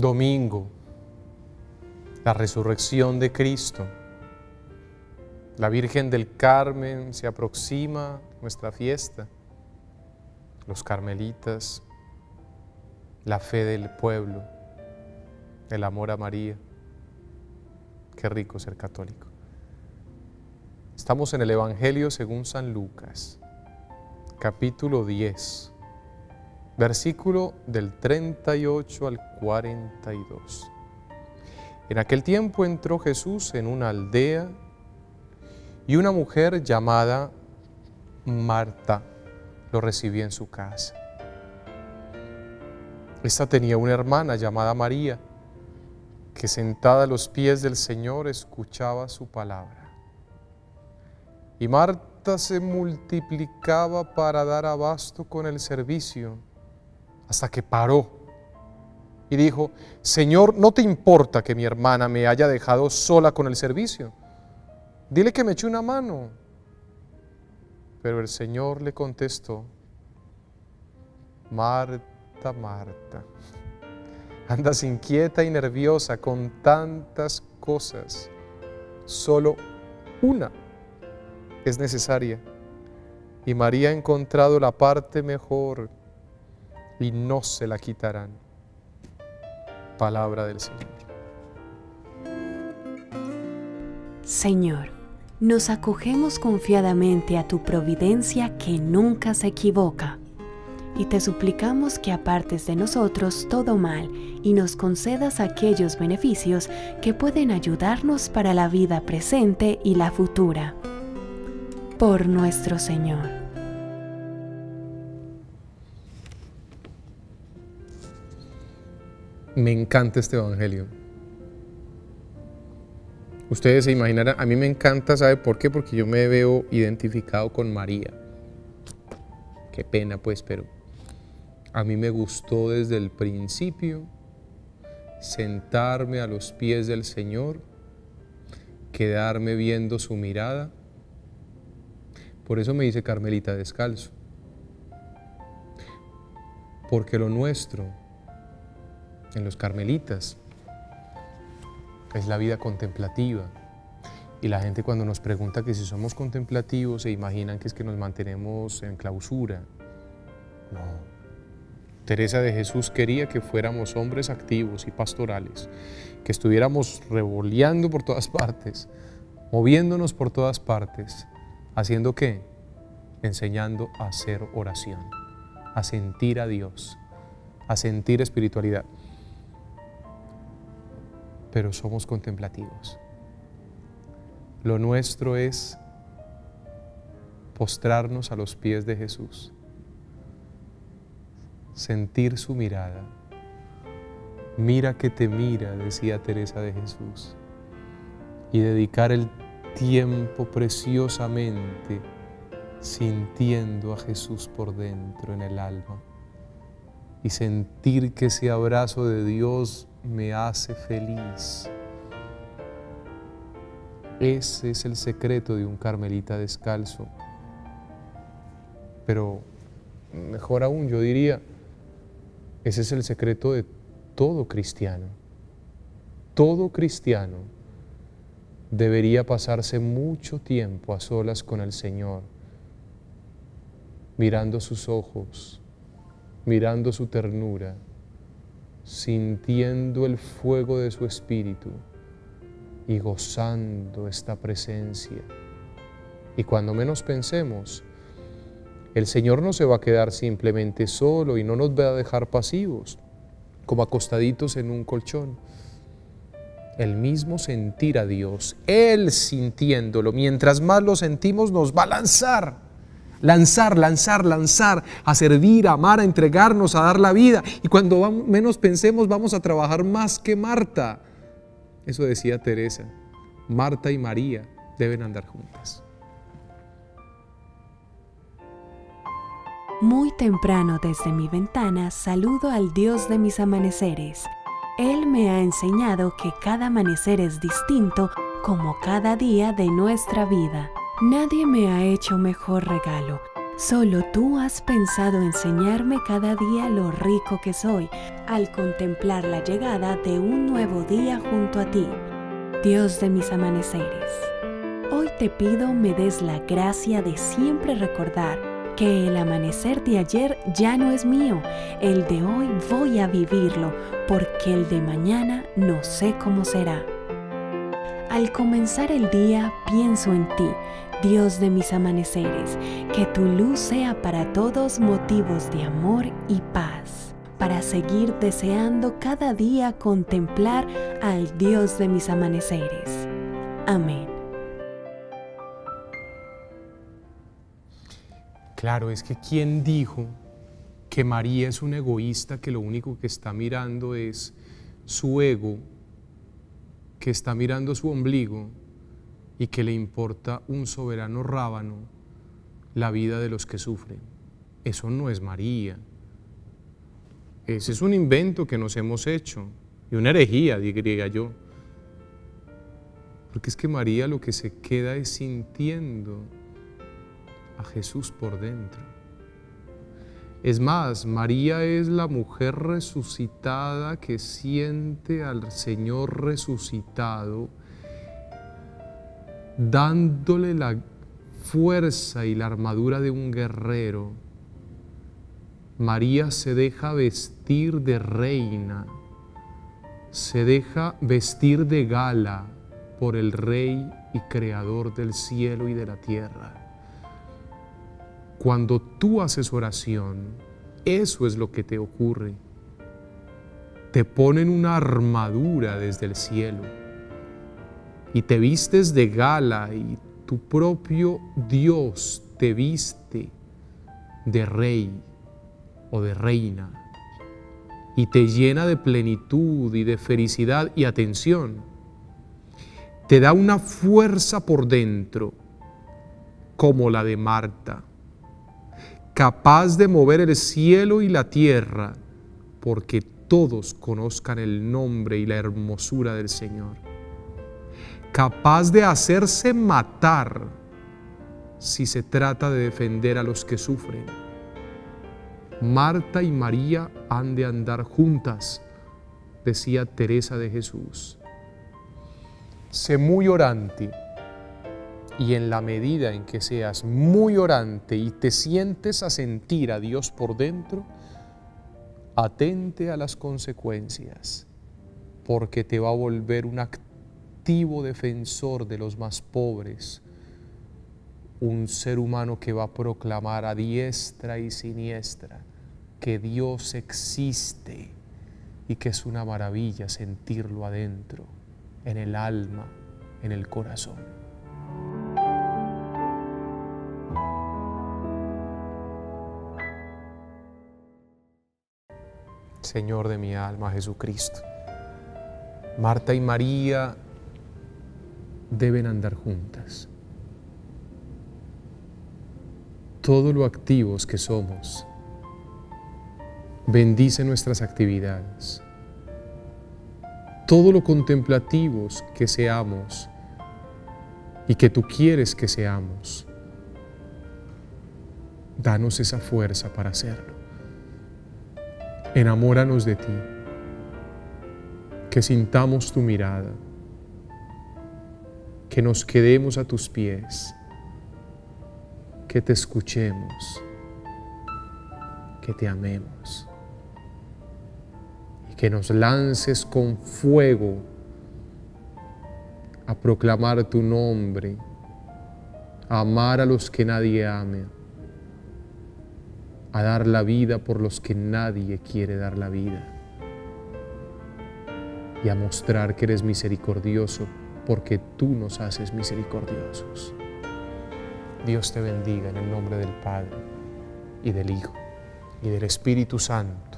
domingo, la resurrección de Cristo. La Virgen del Carmen se aproxima a nuestra fiesta, los carmelitas, la fe del pueblo, el amor a María. Qué rico ser católico. Estamos en el Evangelio según San Lucas, capítulo 10, versículo del 38 al 42. En aquel tiempo entró Jesús en una aldea y una mujer llamada Marta lo recibió en su casa. Esta tenía una hermana llamada María, que sentada a los pies del Señor escuchaba su palabra. Y Marta se multiplicaba para dar abasto con el servicio, hasta que paró y dijo: Señor, ¿no te importa que mi hermana me haya dejado sola con el servicio? Dile que me eche una mano. Pero el Señor le contestó: Marta, Marta, andas inquieta y nerviosa con tantas cosas. Solo una es necesaria. Y María ha encontrado la parte mejor y no se la quitarán. Palabra del Señor. Señor, nos acogemos confiadamente a tu providencia que nunca se equivoca, y te suplicamos que apartes de nosotros todo mal y nos concedas aquellos beneficios que pueden ayudarnos para la vida presente y la futura. Por nuestro Señor. Me encanta este Evangelio. Ustedes se imaginarán, a mí me encanta, ¿sabe por qué? Porque yo me veo identificado con María. Qué pena pues, pero a mí me gustó desde el principio sentarme a los pies del Señor, quedarme viendo su mirada. Por eso me hice Carmelita Descalzo. Porque lo nuestro, en los carmelitas, es la vida contemplativa. Y la gente cuando nos pregunta que si somos contemplativos se imaginan que es que nos mantenemos en clausura. No. Teresa de Jesús quería que fuéramos hombres activos y pastorales, que estuviéramos revoleando por todas partes, moviéndonos por todas partes, ¿haciendo qué? Enseñando a hacer oración, a sentir a Dios, a sentir espiritualidad. Pero somos contemplativos. Lo nuestro es postrarnos a los pies de Jesús, sentir su mirada. Mira que te mira, decía Teresa de Jesús, y dedicar el tiempo preciosamente sintiendo a Jesús por dentro en el alma y sentir que ese abrazo de Dios me hace feliz. Ese es el secreto de un carmelita descalzo. Pero mejor aún, yo diría, ese es el secreto de todo cristiano. Todo cristiano debería pasarse mucho tiempo a solas con el Señor, mirando sus ojos, mirando su ternura, sintiendo el fuego de su espíritu y gozando esta presencia. Y cuando menos pensemos, el Señor no se va a quedar simplemente solo y no nos va a dejar pasivos, como acostaditos en un colchón. El mismo sentir a Dios, Él sintiéndolo, mientras más lo sentimos nos va a lanzar. Lanzar, a servir, a amar, a entregarnos, a dar la vida. Y cuando menos pensemos vamos a trabajar más que Marta. Eso decía Teresa. Marta y María deben andar juntas. Muy temprano desde mi ventana saludo al Dios de mis amaneceres. Él me ha enseñado que cada amanecer es distinto, como cada día de nuestra vida. Nadie me ha hecho mejor regalo. Solo tú has pensado enseñarme cada día lo rico que soy al contemplar la llegada de un nuevo día junto a ti, Dios de mis amaneceres. Hoy te pido me des la gracia de siempre recordar que el amanecer de ayer ya no es mío, el de hoy voy a vivirlo, porque el de mañana no sé cómo será. Al comenzar el día pienso en ti, Dios de mis amaneceres, que tu luz sea para todos motivos de amor y paz, para seguir deseando cada día contemplar al Dios de mis amaneceres. Amén. Claro, es que ¿quién dijo que María es un egoísta que lo único que está mirando es su ego, que está mirando su ombligo y que le importa un soberano rábano la vida de los que sufren? Eso no es María. Ese es un invento que nos hemos hecho y una herejía, diría yo. Porque es que María lo que se queda es sintiendo a Jesús por dentro. Es más, María es la mujer resucitada que siente al Señor resucitado, dándole la fuerza y la armadura de un guerrero. María se deja vestir de reina, se deja vestir de gala por el Rey y Creador del cielo y de la tierra. Cuando tú haces oración, eso es lo que te ocurre. Te ponen una armadura desde el cielo y te vistes de gala y tu propio Dios te viste de rey o de reina y te llena de plenitud y de felicidad y atención. Te da una fuerza por dentro como la de Marta, capaz de mover el cielo y la tierra, porque todos conozcan el nombre y la hermosura del Señor. Capaz de hacerse matar si se trata de defender a los que sufren. Marta y María han de andar juntas, decía Teresa de Jesús. Sé muy orante. Y en la medida en que seas muy orante y te sientes a sentir a Dios por dentro, atente a las consecuencias, porque te va a volver un activo defensor de los más pobres, un ser humano que va a proclamar a diestra y siniestra que Dios existe y que es una maravilla sentirlo adentro, en el alma, en el corazón. Señor de mi alma, Jesucristo. Marta y María deben andar juntas. Todo lo activos que somos, bendice nuestras actividades. Todo lo contemplativos que seamos y que tú quieres que seamos, danos esa fuerza para hacerlo. Enamóranos de ti, que sintamos tu mirada, que nos quedemos a tus pies, que te escuchemos, que te amemos y que nos lances con fuego a proclamar tu nombre, a amar a los que nadie ame, a dar la vida por los que nadie quiere dar la vida y a mostrar que eres misericordioso porque tú nos haces misericordiosos. Dios te bendiga en el nombre del Padre y del Hijo y del Espíritu Santo.